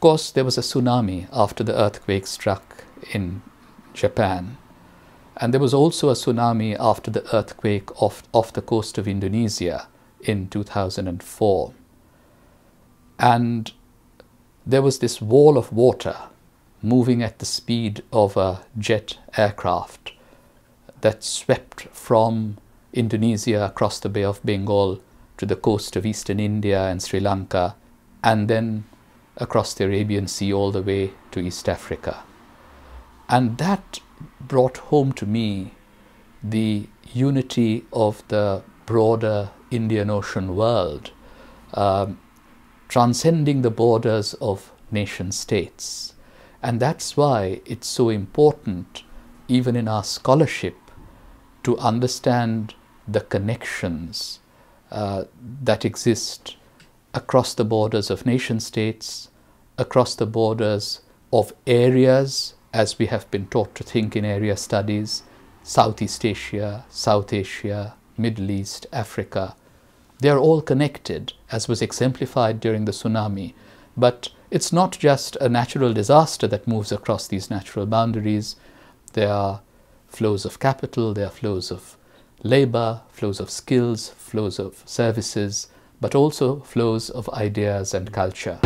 Of course, there was a tsunami after the earthquake struck in Japan. And there was also a tsunami after the earthquake off the coast of Indonesia in 2004. And there was this wall of water moving at the speed of a jet aircraft that swept from Indonesia across the Bay of Bengal to the coast of eastern India and Sri Lanka, and then across the Arabian Sea all the way to East Africa. And that brought home to me the unity of the broader Indian Ocean world, transcending the borders of nation states. And that's why it's so important, even in our scholarship, to understand the connections that exist across the borders of nation states, across the borders of areas, as we have been taught to think in area studies, Southeast Asia, South Asia, Middle East, Africa. They are all connected, as was exemplified during the tsunami. But it's not just a natural disaster that moves across these natural boundaries. There are flows of capital, there are flows of labor, flows of skills, flows of services, but also flows of ideas and culture.